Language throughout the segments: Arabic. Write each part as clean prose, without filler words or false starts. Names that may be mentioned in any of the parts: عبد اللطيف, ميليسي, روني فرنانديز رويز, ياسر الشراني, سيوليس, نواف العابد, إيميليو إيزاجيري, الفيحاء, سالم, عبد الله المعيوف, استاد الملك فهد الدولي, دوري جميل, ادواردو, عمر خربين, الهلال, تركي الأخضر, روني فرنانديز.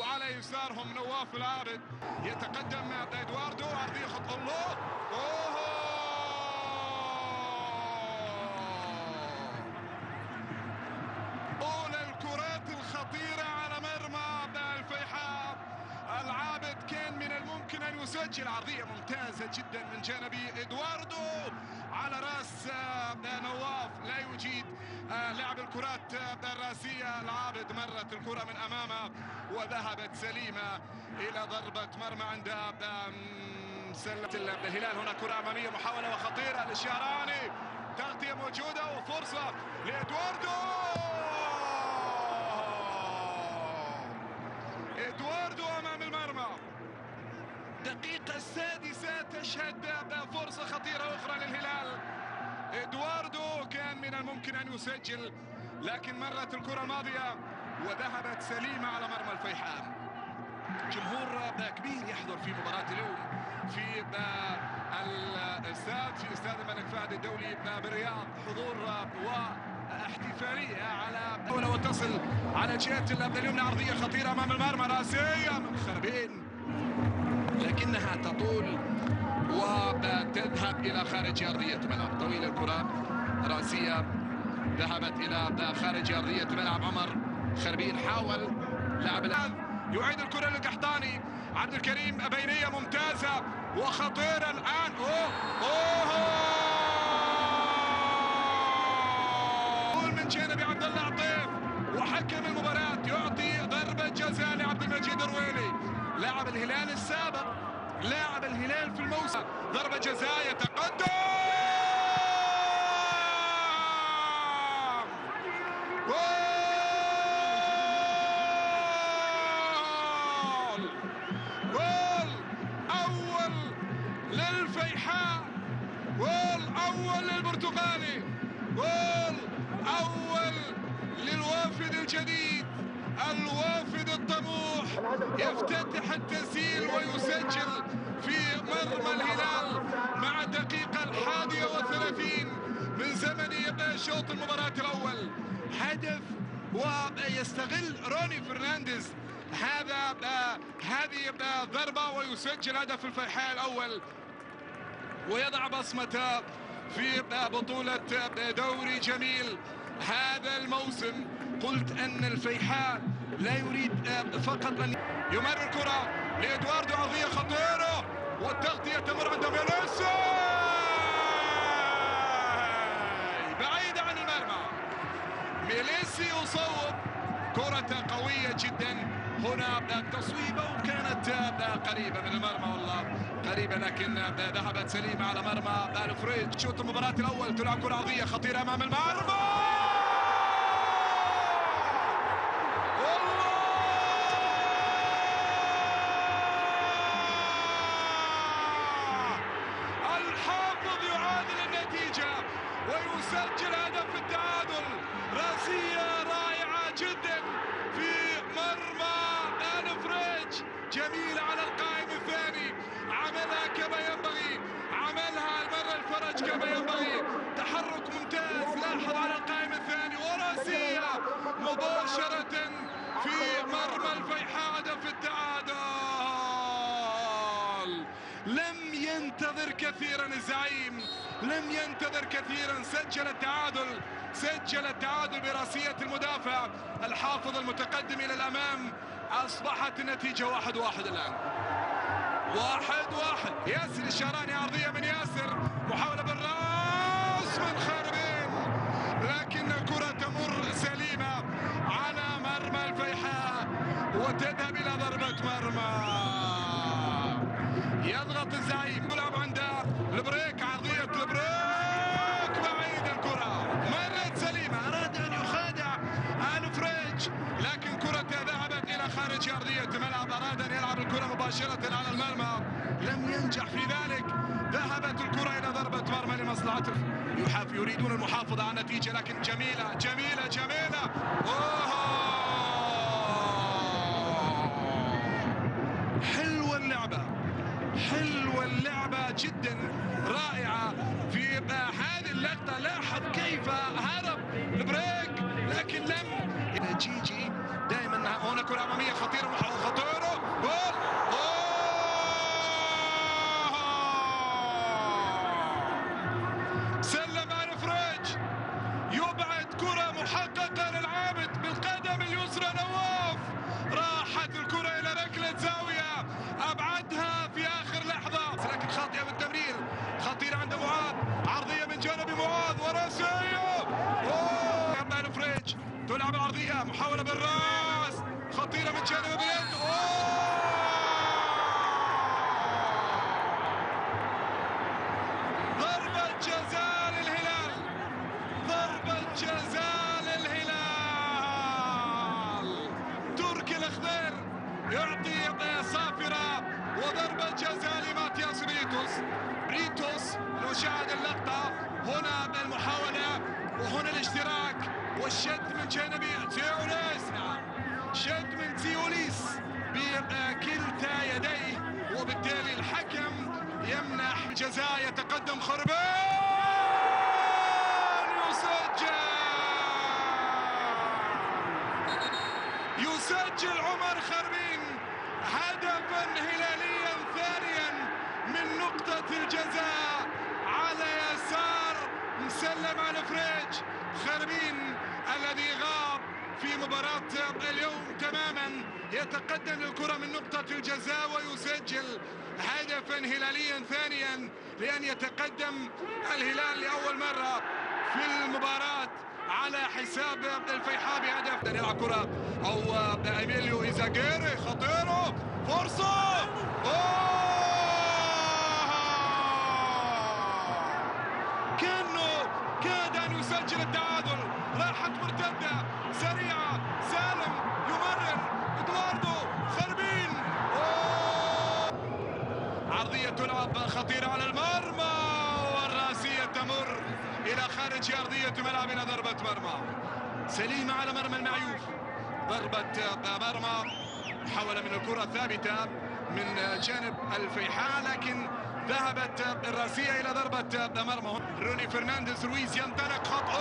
وعلى يسارهم نواف العابد يتقدم مع ادواردو، عرضية خط الله. أولى الكرات الخطيرة على مرمى الفيحاء. العابد كان من الممكن أن يسجل. عرضية ممتازة جدا من جانب ادواردو على راس نواف، لا يجيد لعب الكرات الراسية. العابد مرت الكرة من أمامه وذهبت سليمة إلى ضربة مرمى عند سلة الهلال. هنا كرة أمامية، محاولة وخطيرة للشراني، تغطية موجودة وفرصة لإدواردو. إدواردو أمام المرمى. دقيقة السادسة تشهد فرصة خطيرة أخرى للهلال. ادواردو كان من الممكن أن يسجل، لكن مرت الكرة الماضية وذهبت سليمة على مرمى الفيحاء. جمهور كبير يحضر في مباراة اليوم في الاستاد، في استاد الملك فهد الدولي بالرياض. حضور واحتفالية على ولو تصل على جهة الأبدى اليمنى. عرضية خطيرة أمام المرمى، راسية من خربين، لكنها تطول وتذهب إلى خارج أرضية الملعب. طويلة الكرة، راسية، ذهبت إلى خارج أرضية الملعب. عمر خربين حاول لعب، يعيد الكرة للقحطاني. عبد الكريم، بينية ممتازة وخطيرة الآن. قول من جانب عبد اللطيف، وحكم المباراة يعطي ضربة جزاء لعبد المجيد الرويلي، لاعب الهلال السابق، لاعب الهلال في الموسم. ضربة جزاء، يتقدم جول أول للفيحاء، جول أول للبرتغالي، جول أول للوافد الجديد، الوافد الطموح، يفتتح التسجيل ويسجل في مرمى الهلال مع الدقيقة 31 من زمن شوط المباراة الأول. هدف ويستغل روني فرنانديز هذه الضربة ويسجل هدف الفيحاء الأول، ويضع بصمته في بطولة دوري جميل هذا الموسم. قلت أن الفيحاء لا يريد فقط أن يمر الكرة لإدواردو. عرضية خطيرة والتغطية تمر عند ميليسي، بعيدة عن المرمى. ميليسي يصوب كرة قوية جدا هنا، تصويبة وكانت قريبة من المرمى، والله قريبة، لكن ذهبت سليمة على مرمى الفريج. شوط المباراة الأول، تلعب كرة عرضية خطيرة أمام المرمى. ويسجل هدف التعادل، راسية رائعة جدا في مرمى الفريج، جميلة على القائم الثاني، عملها كما ينبغي، عملها المرة الفرج كما ينبغي، تحرك ممتاز، لاحظ على القائم الثاني وراسية مباشرة في مرمى الفيحاء، هدف التعادل. لم ينتظر كثيرا الزعيم، لم ينتظر كثيرا، سجل التعادل، سجل التعادل براسية المدافع الحافظ المتقدم إلى الأمام. أصبحت النتيجة 1-1 الآن، 1-1. ياسر الشراني، عرضية من ياسر، محاولة بالرأس من خربين، لكن الكرة تمر سليمة على مرمى الفيحاء وتذهب إلى ضربة مرمى. يضغط الزعيم، يلعب عند البريك، عرضية البريك، بعيد الكرة، مرت سليمة، أراد أن يخادع الفريج، لكن كرة ذهبت إلى خارج أرضية الملعب. أراد أن يلعب الكرة مباشرة على المرمى، لم ينجح في ذلك، ذهبت الكرة إلى ضربة مرمى لمصلحته. يريدون المحافظة على النتيجة، لكن جميلة جميلة جميلة. حلوة اللعبة، حلوة اللعبة جدا، رائعة في هذه اللقطة. لاحظ كيف هرب البريك، لكن لم دائما هنا الكرة أمامية خطيرة وخطيرة جول سلم على فرج يبعد كرة محققة للعابد بالقدم اليسرى نواف راحت الكرة إلى ركلة زاوية أبعدها في آخر لحظة لكن خاطئة بالتمرير خطيرة عند معاذ عرضية من جانب معاذ وراسية تلعب العرضية محاولة بالراس خطيرة من جانب بريد ضربة جزاء للهلال ضربة جزاء للهلال تركي الأخضر يعطي صافرة وضربة جزاء لماتياس بريتوس نشاهد اللقطة هنا بالمحاولة وهنا الاشتراك والشد من جانب سيوليس شد من سيوليس بكلتا يديه وبالتالي الحكم يمنح الجزاء يتقدم خربين يسجل عمر خربين هدفا هلاليا ثانيا من نقطة الجزاء على يسار مسلم على فريج خربين الذي غاب في مباراة اليوم تماما يتقدم الكرة من نقطة الجزاء ويسجل هدفا هلاليا ثانيا لأن يتقدم الهلال لأول مرة في المباراة على حساب الفيحاء بهدف يلعب كرة أو إيميليو إيزاجيري خطيره فرصة كأنه كاد أن يسجل التعادل راحت مرتدة سريعة سالم يمرر ادواردو خربين عرضية تلعب خطيرة على المرمى والراسية تمر إلى خارج أرضية ملعبنا ضربة مرمى سليمة على مرمى المعيوف ضربة مرمى محاولة من الكرة ثابتة من جانب الفيحاء لكن ذهبت الراسية إلى ضربة مرمى روني فرنانديز رويز ينطلق خط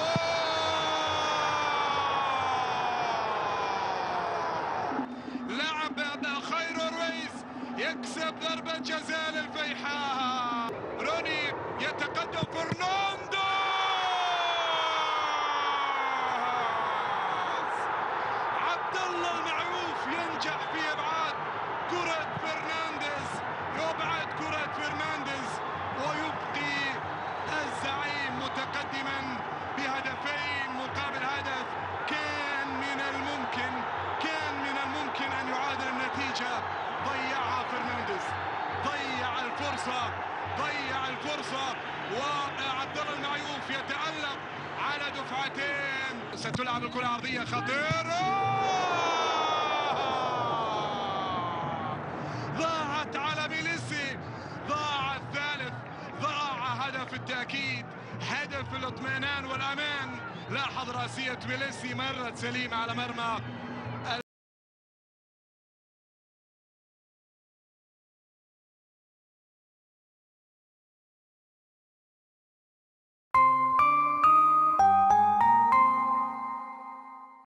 لعب خير رويز يكسب ضربة جزاء للفيحاء روني يتقدم فرنانديز عبد الله المعروف ينجح في إبعاد كرة فرنانديز يبعد كرة فرنانديز ويبقي الزعيم متقدما بهدفين مقابل هدف كان من الممكن أن يعادل النتيجة ضيعها فرنانديز ضيع الفرصة وعبد الله المعيوف يتألق على دفعتين ستلعب الكرة عرضية خطيرة على ميليسي ضاع الثالث ضاع هدف التأكيد هدف الاطمئنان والأمان لاحظ راسية ميليسي مرت سليمة على مرمى